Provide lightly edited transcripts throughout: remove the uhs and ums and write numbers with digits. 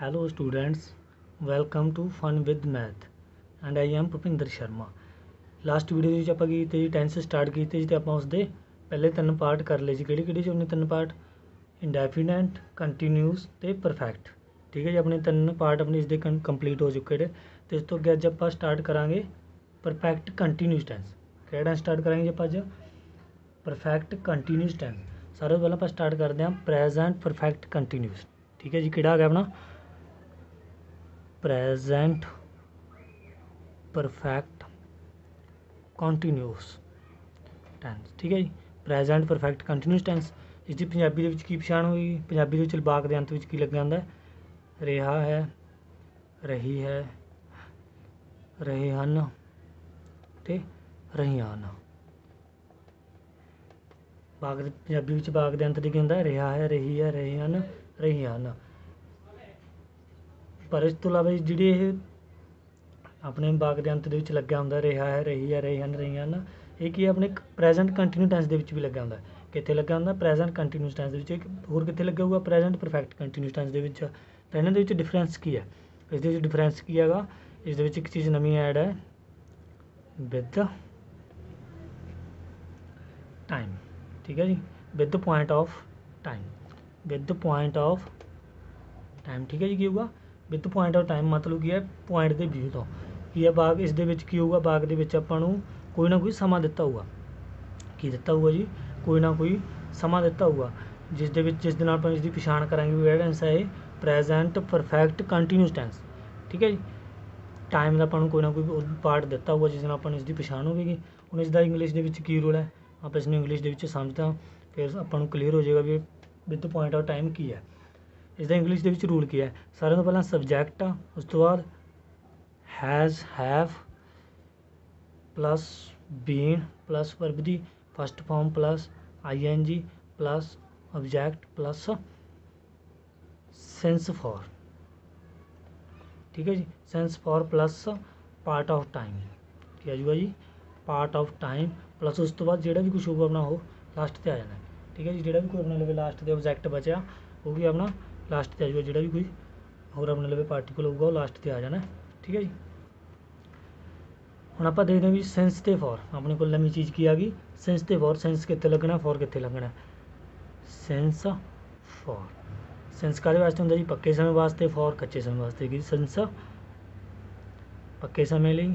Hello students, welcome to fun with math and I am Bhupinder Sharma. Last video जी ਆਪਾਂ ਕੀਤੀ ਜੀ 10 ਸੇ ਸਟਾਰਟ ਕੀਤੀ ਜੀ ਤੇ ਆਪਾਂ ਉਸ ਦੇ ਪਹਿਲੇ ਤਿੰਨ ਪਾਰਟ ਕਰ ਲਏ ਜੀ। ਕਿਹੜੇ ਕਿਹੜੇ ਸੀ ਉਹਨੇ ਤਿੰਨ ਪਾਰਟ? ਇੰਡੈਫੀਨੈਂਟ, ਕੰਟੀਨਿਊਸ ਤੇ ਪਰਫੈਕਟ। ठीक है जी, अपने तीन पार्ट अपने इसके कंप्लीट हो चुके हैं। तो इस तो अगर अज आप स्टार्ट करा परफेक्ट कंटीन्यूस टेंस। क्या टेंस स्टार्ट करा जी? आप अज परफेक्ट कंटीन्यूस टेंस। सारे पहले आप स्टार्ट करते हैं प्रेजेंट परफेक्ट कंटीन्यूस। ठीक है जी, कि अपना प्रेजेंट परफेक्ट कंटीन्यूस टेंस। ठीक है जी, प्रेजेंट परफेक्ट कंटीन्यूस टेंस। इसकी पंजाबी की पछाण होगी। पंजाबी चलबाक के अंत में की लग जाता है? ਰਿਹਾ है, रही है, रहे ਹਨ ਤੇ ਰਹੀਆਂ ਹਨ। ਬਾਗ ਪੰਜਾਬੀ ਵਿੱਚ ਬਾਗ ਦੇ ਅੰਤ ਤੇ ਕੀ ਹੁੰਦਾ? ਰਿਹਾ ਹੈ, ਰਹੀ ਹੈ, ਰਹੇ ਹਨ, ਰਹੀਆਂ ਹਨ। ਪਰ ਇਸ ਤੋਂ ਇਲਾਵਾ ਜਿਹੜੇ ਇਹ ਆਪਣੇ ਬਾਗ ਦੇ ਅੰਤ ਦੇ ਵਿੱਚ ਲੱਗਿਆ ਹੁੰਦਾ ਰਿਹਾ ਹੈ, ਰਹੀ ਹੈ, ਰਹੇ ਹਨ, ਰਹੀਆਂ ਹਨ, ਇਹ ਕੀ ਆਪਣੇ ਪ੍ਰੈਜ਼ੈਂਟ ਕੰਟੀਨਿਊਸ ਟੈਂਸ ਦੇ ਵਿੱਚ ਵੀ ਲੱਗਿਆ ਹੁੰਦਾ। ਕਿੱਥੇ ਲੱਗਿਆ ਹੁੰਦਾ? ਪ੍ਰੈਜ਼ੈਂਟ ਕੰਟੀਨਿਊਸ ਟੈਂਸ ਦੇ ਵਿੱਚ। ਹੋਰ ਕਿੱਥੇ ਲੱਗਿਆ ਹੋਊਗਾ? ਪ੍ਰੈਜ਼ੈਂਟ ਪਰਫੈਕਟ ਕੰਟੀਨਿਊਸ ਟੈਂਸ ਦੇ ਵਿੱਚ। तो इन्होंने डिफरेंस की है, इस डिफरेंस की है। इस एक चीज़ नवी ऐड है, विद टाइम। ठीक है जी, with point of time. With point of time. ठीक है जी, की होगा विद पॉइंट ऑफ टाइम, मतलब की है पॉइंट के व्यू तो की है बाग। इस होगा बाग के अपन कोई ना कोई समा दिता होगा। की दिता होगा जी? कोई ना कोई समा दिता होगा जिस इसकी पछाण करा भी गाइडेंस है प्रेजेंट परफेक्ट कंटीन्यूस टेंस। ठीक है जी, टाइम का अपन कोई ना कोई पार्ट दिता हुआ जिस दिन अपन इसकी पछाण होगी। हम इसका इंग्लिश के रोल है, आप इसमें इंग्लिश समझते हैं फिर अपन क्लीयर हो जाएगा भी विद पॉइंट ऑफ टाइम की है। इसका इंग्लिश के रूल की है? सारे तो पहला सबजैक्ट आ, उस तो बाद has, have, plus been, plus verb की first form, plus I N G, plus object, plus since for. ठीक है जी, since for plus part of time. ठीक है जी, पार्ट ऑफ टाइम प्लस उस तो बाद जो भी कुछ होगा अपना वो लास्ट से आ जाना। ठीक है जी, जो भी कोई अपने लिए लास्ट के ऑब्जैक्ट बचा वो भी अपना लास्ट से आ जाएगा। जो भी कोई होर अपने लिए पार्टिकल होगा वो लास्ट से आ जाना। ठीक है जी, हम आप देखते हैं भी सेंस ते फॉर। अपने को नवी चीज़ की आ गई, सेंस ते फॉर। सेंस कितने लगना, फॉर कितने लगना? सेंस फॉर सेंस काहदे वास्ते होंगे जी? पक्के समय वास्ते। फॉर कच्चे समय वास्ते। कि सेंस पक्के समय लिए।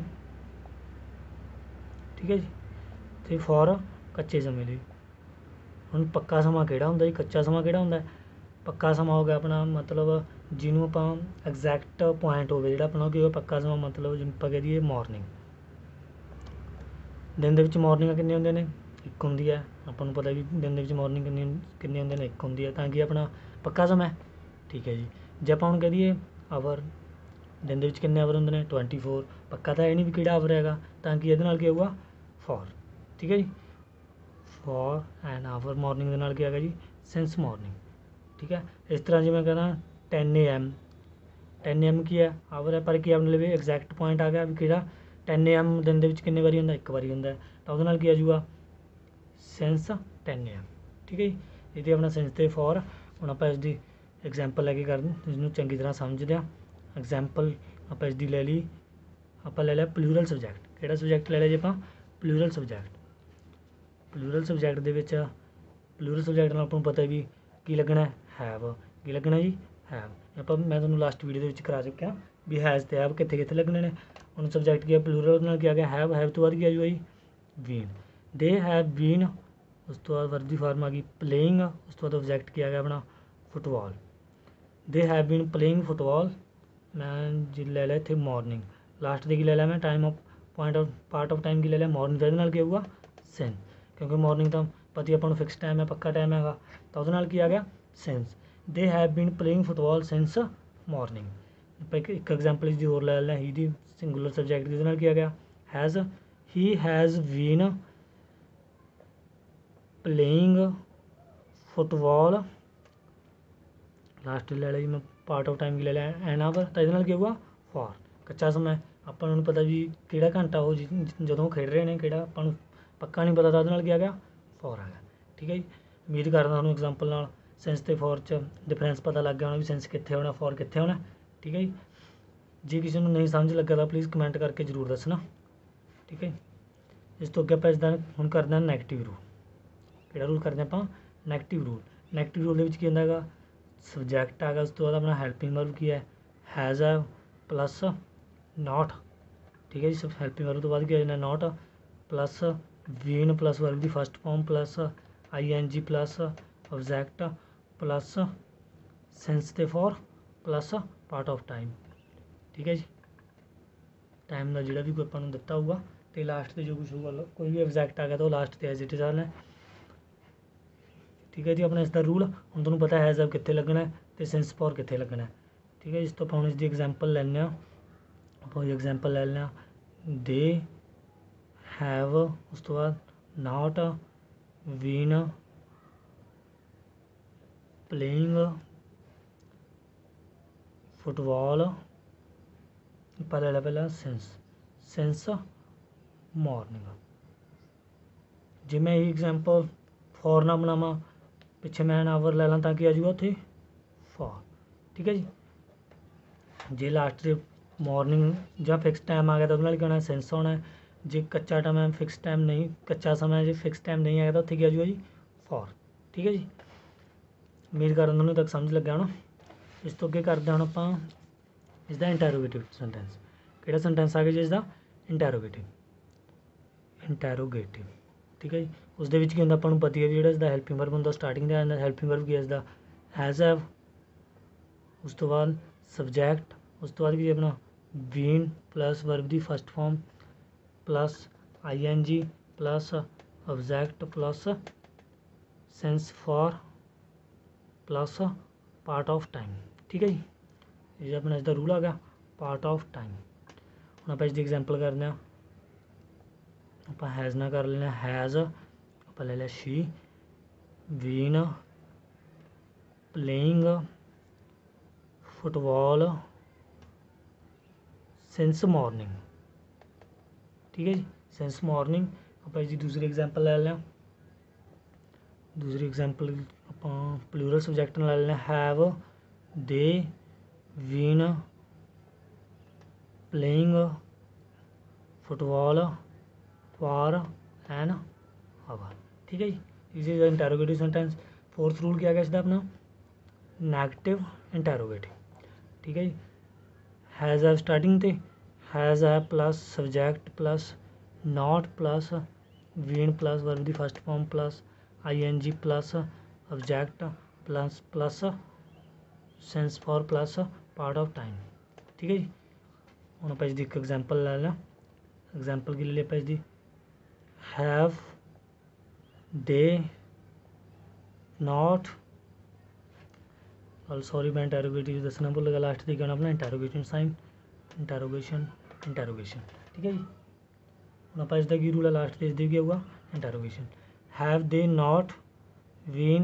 ठीक है जी, तो फॉर कच्चे समय लिए। हुण पक्का समा केड़ा हुंदा जी, कच्चा समा केड़ा हुंदा? पक्का समा हो गया अपना मतलब जिन्हों आप एग्जैक्ट पॉइंट हो गया जो अपना कि पक्का समा मतलब जिन आप कह दीए मॉर्निंग। दिन के मॉर्निंग कितनी होंगे ने? एक होंगी है। अपन पता भी दिन के मॉर्निंग कितनी होंगे ने? एक होंगी है, ताकि अपना पक्का समा है। ठीक है जी, जो आप हम कह दिए आवर, दिन के कितने आवर होंगे ने? 24। पक्का तो है नहीं भी किड़ा आवर है, ताकि ये होगा फॉर। ठीक है जी, फॉर एंड आवर मॉर्निंग के आ गया जी सेंस मॉर्निंग। ठीक है, इस तरह जी मैं कहना 10 AM। 10 AM की है आवर है, पर कि अपने लिए एग्जैक्ट पॉइंट आ गया भी कि 10 AM दिन कितने बारी होंगे? एक बारी होंगे, तो वो आ जाऊगा सेंस 10 AM। ठीक है जी, ये अपना सेंस ते फॉर। हम आप इसकी एग्जैम्पल लैके कर इसनूं चंगी तरह समझते हैं। एग्जैम्पल आप इसकी ले ली, आप ले लिया प्लूरल सबजैक्ट। किहड़ा सबजैक्ट ले लिया जी आप? Plural subject. प्लूरल सबजैक्ट के विच प्लूरल सबजैक्ट नाल आपां पता भी की लगना है? हैव। की लगना जी? हैव। आप मैं तुहानूं लास्ट वीडियो दे विच करा चुका भी हैज़ ते हैव कित्थे कित्थे लगने ने। हुण सबजैक्ट की प्लूरल नाल की आ गया हैव। हैव तो बाद की आ जूगा जी बीन। दे हैव बीन, उस तो बाद वर्ब की फॉर्म आ गई प्लेइंग। उस तो बाद ऑब्जैक्ट किया गया अपना football. They have been playing football. मैं जी ले लिया इतने मॉर्निंग, लास्ट की ले लिया मैं time of point of part of time की ले लिया मॉर्निंग। तो ये होगा सेंस, क्योंकि मॉर्निंग तो पता अपन फिक्स टाइम है, पक्का टाइम है, तो वो आ गया since. They have been playing football since morning. एक एग्जाम्पल इसकी होर ले लें, ही दी सिंगुलर सबजैक्ट के किया गया has. He has been playing football, last ले लिया मैं पार्ट ऑफ टाइम की ले लिया एन आवर। तो ये हुआ फॉर कच्चा समय। अपन पता भी किड़ा घंटा हो जो खेड रहे हैं, किड़ा अपन पक्का नहीं पता, तो क्या गया फॉर आ गया। ठीक है जी, उम्मीद करता हूँ एग्जाम्पल सैंस तो फॉर च डिफरेंस पता लग गया होना भी सैंस कितने होना फॉर कितने होना। ठीक है जी, जे किसी नहीं समझ लगा तो प्लीज़ कमेंट करके जरूर दसना। ठीक है, इस तो अगर आप इस हम करते हैं नैगेटिव रूल। किहड़ा रूल करते हैं आप? Negative rule. नैगेटिव रूल के अंदर है सबजैक्ट आगा, उस तो बाद अपना हैल्पिंग वर्ब की है हैज़ है प्लस नॉट। ठीक है जी, सब हैल्पिंग वर्ब तो बाद क्या है not plus been plus verb की first form plus I N G plus object plus since ते for plus part of time. ठीक है जी, टाइम का जोड़ा भी कोई अपन दिता होगा तो लास्ट से जो कुछ होगा कोई भी ऑब्जैक्ट आ गया तो लास्ट से एज इट इज़ आना। ठीक है जी, अपना इसका रूल हम तुम्हें पता है हैज़ कितने लगना है तो सेंस फॉर कितने लगना है। ठीक है, इस तो हम इसकी एग्जैम्पल लैने आप एग्जैम्पल लै लें दे हैव उस तो बाद नॉट बीन प्लेइंग फुटबॉल पहले पहला सेंस सेंस मॉर्निंग। जे मैं एग्जैम्पल फॉर ना बनावा पिछे मैं आवर लै ला कि आ जाऊगा उत्थे फॉर। ठीक है जी, जे लास्ट से मॉर्निंग जो फिक्स टाइम आ गया तो उन्हें कहना सेंस होना है। जे कच्चा टाइम है फिक्स टाइम नहीं कच्चा समय जो फिक्स टाइम नहीं आया तो उत्थे क्या आ जाऊगा जी फॉर। ठीक है जी, उम्मीद कर उन्होंने तक समझ लग गया होना। इस तो अगे करते हम आप इसका इंटैरोगेटिव सेंटेंस। किहड़ा सेंटेंस आ गया जी इसका? इंटैरोगेटिव। इंटैरोगेटिव ठीक है जी, उस दे विच होंदा आपां नूं पता ही है जो इसदा हैल्पिंग वर्ब होंदा स्टार्टिंग दा आंदा हैल्पिंग वर्ब की इसदा हैज़ हैव उस तो बाद सबजैक्ट उस तो बाद की अपना बीन प्लस वर्ब की first form plus I N G plus object plus since for plus part of time. ठीक है जी, ये अपना इसका रूल आ गया पार्ट ऑफ टाइम। हम आप इसकी एग्जैम्पल करते हैं आप हैज़ ना कर लेना हैज़ आप ले लिया she been playing football since morning. ठीक है जी, सिंस मॉर्निंग। आप इसकी दूसरी एग्जैम्पल ले लें दूसरी एग्जैम्पल आप प्लूरल सब्जैक्ट ले लें have they been playing football for an hour. ठीक है जी, इस is interrogative sentence. Fourth rule क्या गया इसका अपना नैगेटिव इंटैरोगेटिव। ठीक है जी, हैज़ है स्टार्टिंग ते हैज़ है plus subject plus not plus been plus verb की first form plus I N G plus object plus plus since for plus part of time. ठीक है जी, हम आप इसकी एक एग्जैम्पल लै लें एग्जैम्पल के लिए आप इसकी हैव दे नॉट सॉरी मैं इंटैरोगेटिव दसना भुल गया लास्ट से कहना अपना इंटैरोगेशन साइन इंटैरोगेशन इंटैरोगेशन। ठीक है जी, हम आप इसका की रूल है लास्ट से इसकी क्या होगा interrogation have they not been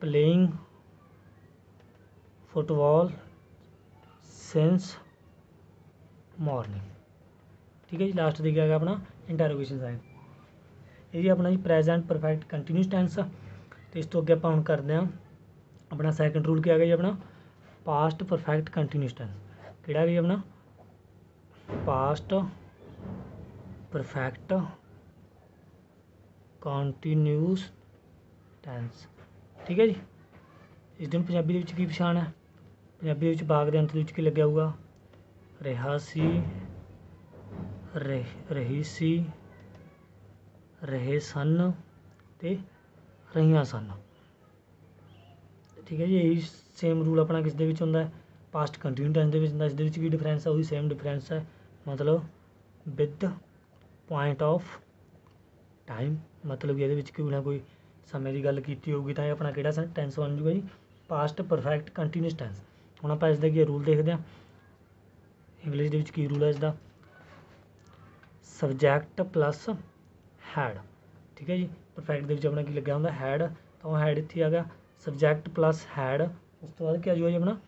playing football since morning. ठीक है जी, लास्ट से क्या गया अपना इंटैरोगेशन साइन। ये अपना जी प्रेजेंट परफेक्ट कंटीन्यूअस टेंस। तो इस तो अगे आप हम करते हैं अपना सैकेंड रूल क्या आ गया जी अपना पास्ट परफेक्ट कंटीन्यूअस टेंस। किहड़ा आ गया अपना पास्ट परफेक्ट कंटीन्यूअस टेंस। ठीक है जी, इस दिन पंजाबी की पछाण है पंजाबी बाग के अंत की लग्या होगा रहा सी रही सी रहे सन ते रहियां सन। ठीक है जी, यही सेम रूल अपना किस दे विच होंदा है पास्ट कंटीन्यूअस टेंस दे विच होंदा। इस दे विच वी डिफरेंस है वही सेम डिफरेंस है मतलब विद पॉइंट ऑफ टाइम मतलब ये कोई ना कोई समय की गल की होगी तो यह अपना किहड़ा टेंस बन जूगा जी पास्ट परफेक्ट कंटीन्यूअस टेंस। हुण आपां इसदा की रूल देखते हैं इंग्लिश दे विच की रूल है इसका सबजैक्ट प्लस हैड। ठीक है जी, परफेक्ट दे विच अपना की लग्या हुंदा हैड तो हैड इत्थे आ गया सबजैक्ट प्लस हैड उस तो बाद क्या जो है अपना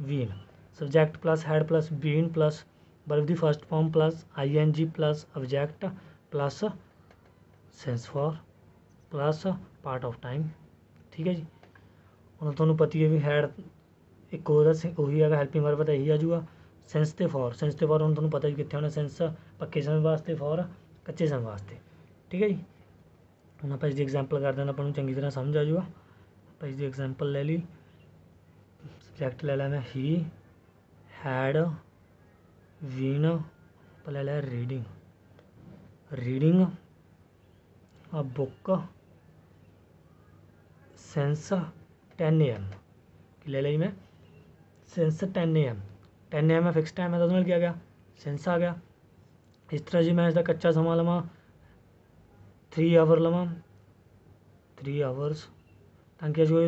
been subject plus had plus been plus verb की first form plus I N G plus object plus since for plus part of time. ठीक है जी। ਹੁਣ ਤੁਹਾਨੂੰ ਪਤੀ ਹੈ ਵੀ ਹੈਡ ਇੱਕ ਉਹਦਾ ਉਹੀ ਹੈਗਾ ਹੈਲਪਿੰਗ ਵਰਬ ਤਾਂ ਇਹੀ ਆ ਜੂਗਾ। ਸੈਂਸ ਤੇ ਫੋਰ, ਸੈਂਸ ਤੇ ਫੋਰ ਹੁਣ ਤੁਹਾਨੂੰ ਪਤਾ ਹੀ ਕਿੱਥੇ ਹੋਣਾ, ਸੈਂਸ ਪੱਕੇ ਸਮੇਂ ਵਾਸਤੇ, ਫੋਰ ਕੱਚੇ ਸਮੇਂ ਵਾਸਤੇ। ठीक है जी। ਹੁਣ ਆਪਾਂ इसकी एग्जाम्पल कर देना, ਆਪਾਂ ਨੂੰ ਚੰਗੀ तरह समझ आ जूगा। ਆਪਾਂ इसकी एग्जाम्पल ले ली, सबजैक्ट ले लिया मैं ही हैड वीन, ਆਪਾਂ ले लिया reading, reading a book since 10 AM ले ली मैं, सेंस 10 AM, 10 AM है फिक्स टाइम है, तो क्या गया सेंस आ गया। इस तरह जी मैं इसका कच्चा समा लवा 3 आवर लवा, 3 आवर्स ताकि जो ये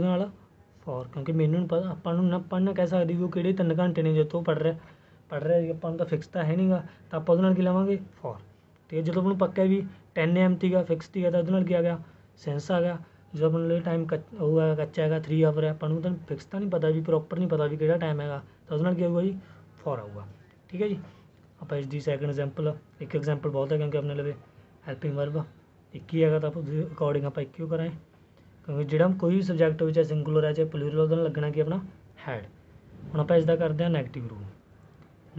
फॉर, क्योंकि मैनू नहीं पता अपन ना पढ़ना कह सकती वो कि 3 घंटे ने जो तो पढ़ रहा है अपन तो फिक्स तो है नहीं गा, तो आप लवेंगे फॉर। ठीक है, जो अपन पक्का भी 10 AM तीगा फिक्स तीगा तो वो क्या गया सेंस आ गया। जो अपने लिए टाइम होगा कच्चा है 3 आवर है, अपन तो फिक्स तो नहीं पता भी, प्रॉपर नहीं पता भी कि टाइम है, तो उसके क्या होगा जी फॉर आऊगा। ठीक है जी। आप इसकी सैकेंड एग्जाम्पल, एक एग्जाम्पल बहुत है क्योंकि अपने लिए हैल्पिंग वर्ब एक ही है, तो अकॉर्डिंग आप एक ही कराएँ, क्योंकि जोड़ा कोई भी सबजैक्ट हो चाहे सिंगुलर है चाहे प्लूरल लगना कि अपना हैड। हम आप इसका करते हैं नैगेटिव रूल,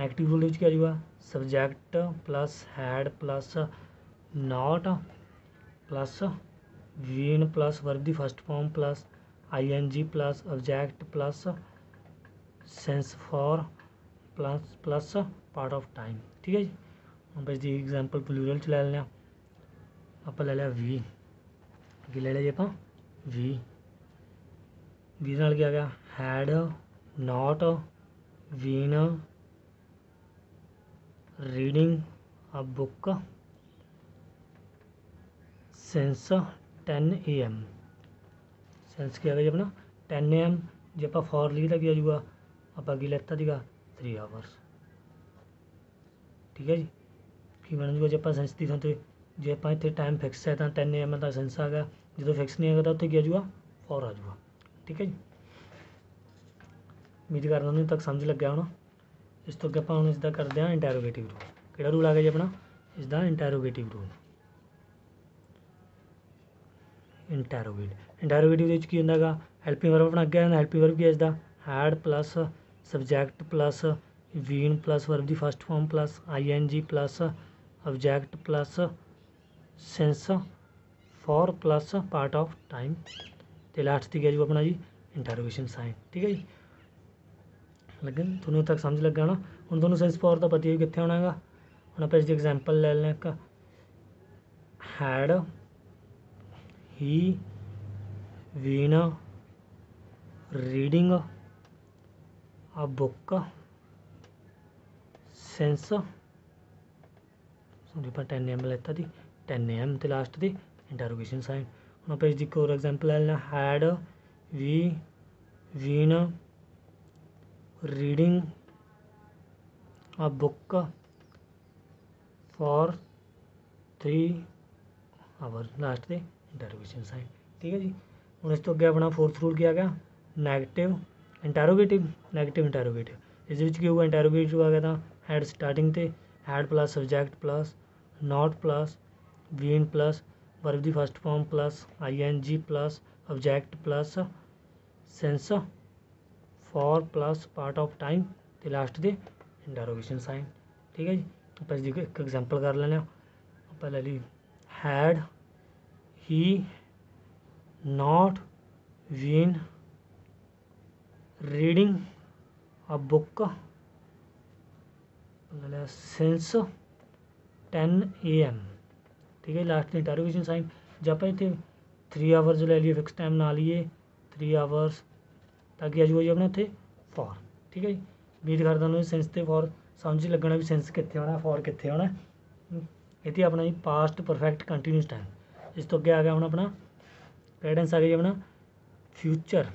नैगेटिव रूल क्या आजगा subject plus had plus not plus been plus verb the first form plus ING plus object plus since for plus plus part of time. ठीक है जी। हम बस जी एग्जाम्पल प्लूरल च ले लिया, आप ले लिया वी, अगे ले लिया जी आप वी, वी नाल क्या गया had not been reading a book since 10 AM, since क्या गया अपना 10 AM। जो आप फॉर लीता क्या जूगा आप अगे लैता दीगा 3 आवर्स। ठीक है जी। कि बन जूगा जो आप सेंस की थां तो जो आप इतने टाइम फिक्स है तो 10 AM है तो सेंस आ गया, जो फिक्स नहीं है तो उत्तर क्या आजगा फॉर आजगा। ठीक है जी। उम्मीद करना उन्हें तक समझ लग गया होना। इस तो अगर आप हम इसका करते हैं इंटैरोगेटिव रूल, किहड़ा रूल आ गया जी अपना इसका इंटैरोगेटिव रूल। इंटैरोगेट, इंटैरोगेटिव की होंगे हैल्पिंग वर्ब अपना अगे आना, हैल्पिंग वर्ब क्या इसका had plus subject plus been plus verb की first form plus ING plus object plus since for plus part of time, तो लास्ट की क्या जो अपना जी इंटैरोगेशन साइन। ठीक है जी। लेकिन थोनों तक समझ लग गया ना। हम थोनों सेंस फॉर तो पता ही कितने होना है। हम आप इसकी एग्जाम्पल ले लें, एक had he been reading a book since sorry पर 10 AM लेता थी, 10 AM तो लास्ट थी इंटरोगेशन साइन। हम आप इसकी एक और एग्जाम्पल ले लें, had we been reading a book for 3 hour, last थी इंटरोगेशन साइन। ठीक है जी। हम इस तो अगर अपना फोर्थ रूल किया गया नैगेटिव इंटैरोगेटिव, नैगेटिव इंटैरोगेटिव। इस होगा इंटैरोगेटिव आ गया तो हैड स्टार्टिंग से had plus subject plus not plus been plus verb the first form plus ING plus object plus since for plus part of time, तो last के interrogation sign. ठीक है जी। आप इसकी एक एग्जाम्पल कर लेने, आप ले ली had he not been reading a book since 10 AM। ठीक है, लास्ट इंटरोगेशन साइन। जब आप इतने 3 आवर्स ले लिए फिक्स टाइम ना लीए 3 आवर्स ताकि आज जी अपना इतने फॉर। ठीक है जी। उम्मीद करता हूँ सेंस तो फॉर समझ लगना भी सेंस कितने होना फॉर कितने होना। ये अपना जी पास्ट परफेक्ट कंटीन्यूअस टाइम। इस तो अगे आ गया हम अपना गाइडेंस आ गई अपना future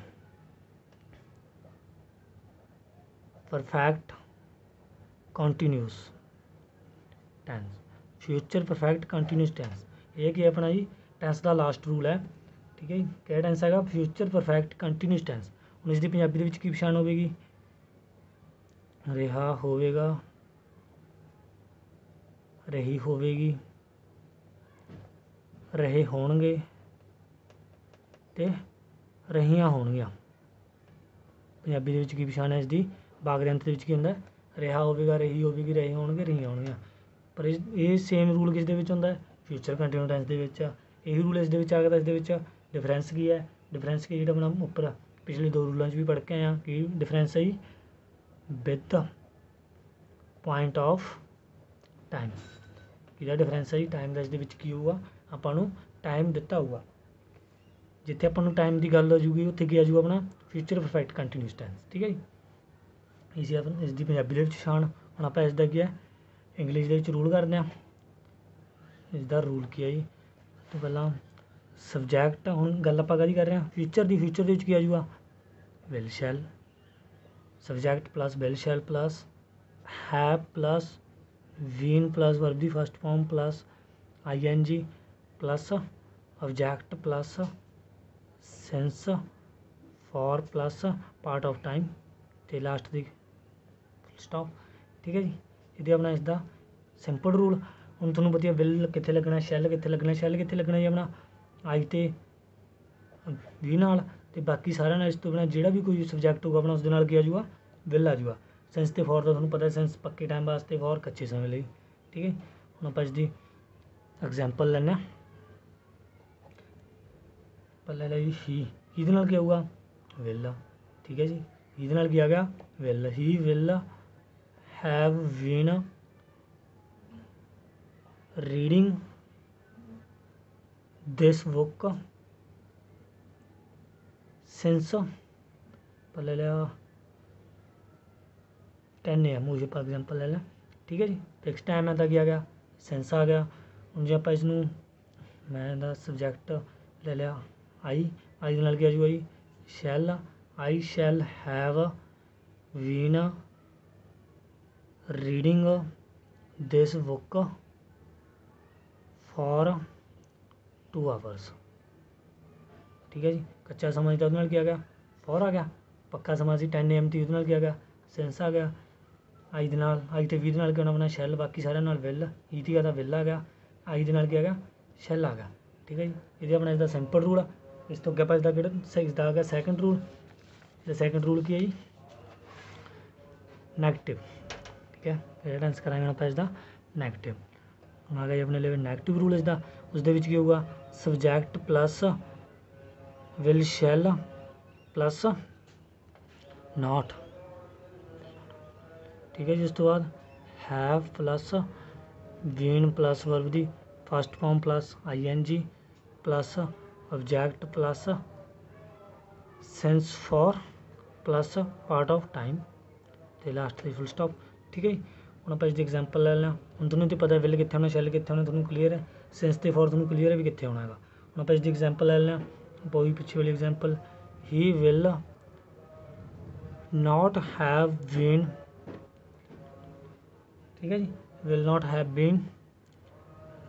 perfect continuous tense, future perfect continuous tense ये कि अपना जी टेंस का लास्ट रूल है। ठीक है जी। क्या टेंस है फ्यूचर परफेक्ट कंटीन्यूअस टेंस। हम इसकी पंजाबी की पछाण होगी रिहा होगा रही होगी रहे होंगे ते रहीआं होणगीआं। पंजाबी दे विच की पछाण है इसकी, बाग दे अंत दे विच की हुंदा रिहा होवेगा, रही होवेगी, रहे होणगे, रहीआं होणगीआं। पर ये सेम रूल किस दे विच हुंदा है? फ्यूचर कंटीन्यूअस टेंस दे विच। यही रूल इस दे विच आ गया। इस दे विच डिफरेंस की है? डिफरेंस की जिहड़ा अपना उपर पिछले दो रूलों भी पढ़ के आए हैं कि डिफरेंस है विद पॉइंट ऑफ टाइम। कि डिफरेंस है टाइम का इस की होगा, आपू टाइम दिता होगा, जिथे अपन टाइम की गल आजूगी उत्थे की आजू अपना फ्यूचर परफेक्ट कंटीन्यूअस टेंस। ठीक है जी, इसी अपन इसकी पंजाबी के शान। हम आप इसका क्या है इंग्लिश के रूल करते हैं। इसका रूल की है जी, तो पहला सबजैक्ट। हम गल आप कर रहे हैं फ्यूचर की, फ्यूचर के की आजूगा will shall, subject plus will shall plus have plus been plus verb की first form plus I N G plus object plus since for plus part of time तो लास्ट दी स्टॉप। ठीक है जी, ये अपना इसका सिंपल रूल। हम थोड़ा पता विल कितने लगना, शैल कितने लगना, शैल कितने लगना जी अपना आई तो वी नाल, तो बाकी सारा इस तो बिना जोड़ा भी कोई सबजैक्ट होगा अपना उसके नाल की आजूगा विल आजूगा। सेंस तो फॉर का थोड़ा पता है, सेंस पक्के टाइम वास्ते, फॉर कच्चे समय लिए। ठीक है, हम आप इसकी एग्जैम्पल लें। पहले ले जी ही, ही दे नाल क्या होगा विल। ठीक है जी, ही दे नाल क्या आ गया will. He will have been reading this book since पहले लिया 10 AM मुझे पर एग्जाम्पल ले लें। ठीक है जी, फिक्स टाइम है तो क्या आ गया सिंस आ गया। हम जो आप इसनों मैं दा सबजैक्ट ले लिया आई, आई के नाल क्या आजूगा जी shall. I shall have been reading this book for 2 hours। ठीक है जी, कच्चा समझता उसके नाल क्या गया फॉर आ गया, पक्का समझ 10 AM थी उसके नाल क्या गया सेंस आ गया। आई के नाल, आई तो वी के नाल क्या होना अपना शैल, बाकी सारे नाल विल। ही थी तो विल आ गया, आई के नाल क्या गया शैल आ गया। ठीक है जी, ये अपना इसका सिंपल रूल है। इस तो अगर पास का किड़ा इसका आ गया सैकेंड रूल। जो सैकेंड रूल की है जी नैगेटिव। ठीक है, फिर आंसर कराएंगे आप इसका नैगेटिव। हम आ गया जी अपने लिए नैगेटिव रूल। इसका उसके विच होगा subject plus will shall plus not. ठीक है जी, उस तो बाद have plus been plus verb की first form plus I N G plus object plus since for plus part of time तो लास्ट फुल स्टॉप। ठीक है, हम आप इसकी एग्जाम्पल ले लें। हम थोड़ा तो पता है विल कितने होना, शैल कितने होना, थोड़ा क्लीयर है। सेंस तो फॉर थोड़ा क्लीयर है भी कितने होना है। हम आप इसकी एग्जाम्पल ले लें, बहुत पिछले वाली example he will not have been. ठीक है जी, will not have been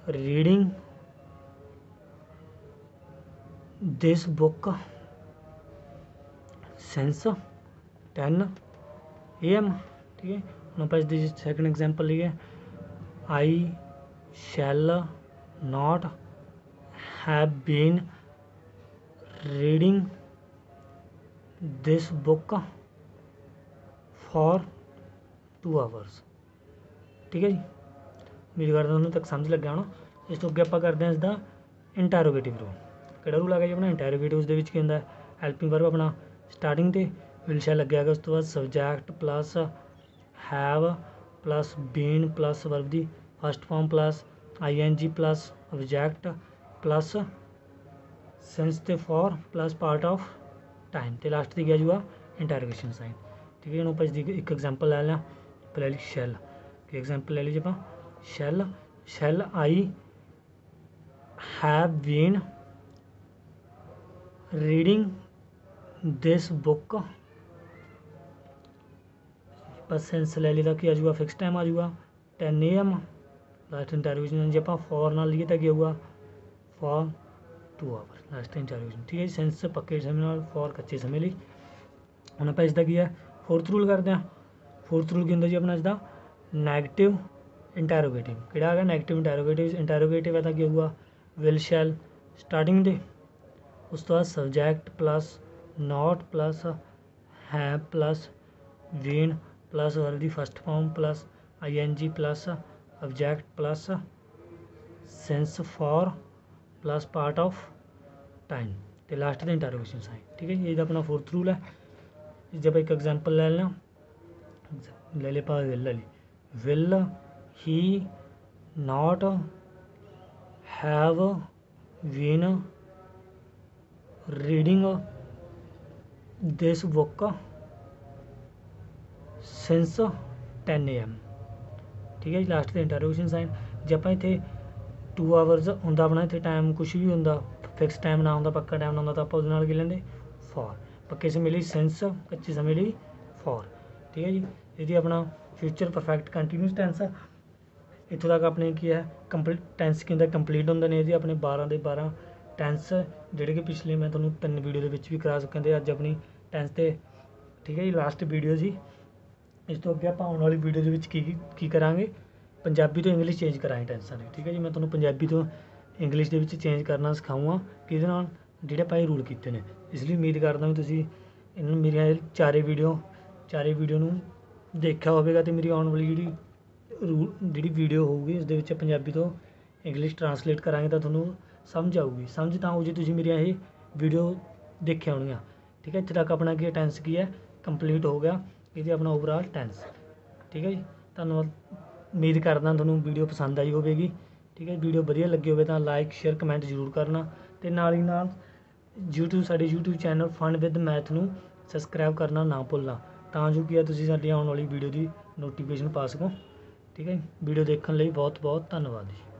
reading this book since 10 AM। ठीक है, हम आप इसकी सैकेंड एग्जाम्पल लिए I shall not have been reading this book for 2 hours। ठीक है जी, उम्मीद करता हूँ तक समझ लग गया होना। इस तो अगर आप करते हैं इसका इंटैरोगेटिव रूल। किहड़ा रूल आ गया जी अपना इंटैरोगेटिव। उसके विच क्या होंदा है हेल्पिंग वर्ब अपना स्टार्टिंग ते विल शैल लग्गिया गया, उस तो बाद subject plus have plus been plus verb की first form plus I N G plus object plus since ते for plus part of time तो लास्ट की क्या आजूगा इंटैरोगेशन साइन। ठीक है, हम आप इसकी एक एग्जाम्पल ले लें। पहले ली शैल की एग्जाम्पल ले लीजिए आप shall. Shall I have been reading this book पर सेंस ले ली कि आजूगा फिक्स टाइम आजूगा 10 AM लास्ट इंटरव्यूशन। जो आप फॉर ना लीए तो क्या होगा फॉर 2 hours लास्ट इंटरव्यूशन। ठीक है, सेंस पक्के समय फॉर कच्चे समय लिए। हम आप इसका की है फोर्थ रूल करते हैं। फोर्थ रूल क्या होंगे जी अपना इसका नैगेटिव इंटैरोगेटिव। किहड़ा आ गया नैगेटिव इंटैरोगेटिव। इंटैरोगेटिव है तो क्या होगा विल शैल स्टार्टिंग दे, उस तो बाद subject plus not plus have plus been plus verb the first form plus I N G plus object plus since for plus part of time तो लास्ट के इंटरोगेशन साइन। ठीक है, ये अपना फोर्थ रूल है। जब एक एग्जाम्पल ले लेना ले पा will he not have been reading this book since 10 AM। ठीक है, लास्ट ते इंटरोगेशन साइन। जे आप इतने 2 आवर्स होंदा अपना इतने टाइम कुछ भी होंदा फिक्स टाइम ना होंदा पक्का टाइम ना होंदा तो आप उस नाल लेंदे फॉर पक्के समय लिए सिंस कच्चे समय लिए फॉर। ठीक है जी, यदि अपना फ्यूचर परफेक्ट कंटीन्यूअस टेंस है। इतों तक अपने की है कंपलीट टेंस कि कंप्लीट होंगे ने जी अपने 12 के 12 टेंस जोड़े कि पिछले मैं थोड़ा 3 वीडियो के करा सकते हैं अज अपनी टेंस से। ठीक है जी, लास्ट वीडियो जी इस तो अगर आप आने वाली वीडियो की करा पंजाबी तो इंग्लिश चेंज कराएँ टेंसा ने। ठीक है जी, मैं थोड़ा पंजाबी तो इंग्लिश के चेंज करना सिखाऊँगा कि जोड़े भाई रूल किए हैं। इसलिए उम्मीद करता भी तुम इन मेरी चारे वीडियो देखा होगा तो मेरी आने वाली जी रूल जी वीडियो होगी इस पंजाबी तो इंग्लिश ट्रांसलेट कराएंगे तो थोड़ा समझ आऊगी। समझ तो आऊगी तुम मेरिया ये वीडियो देखे होनी। ठीक है, इतने तक अपना की टेंस की है कंप्लीट हो गया ये अपना ओवरऑल टेंस। ठीक है जी, धन्यवाद। उम्मीद करना थोड़ा वीडियो पसंद आई होगी। ठीक है, वीडियो वधिया लगी हो तो लाइक शेयर कमेंट जरूर करना तो नाल ही नाल यूट्यूब साढ़े YouTube channel fun with math नूं सबसक्राइब करना ना भुलना तां जो कि तुसीं साडी आउण वाली वीडियो की नोटिफिकेशन पा सको। ठीक है, वीडियो देखने लिए बहुत बहुत धन्यवाद जी।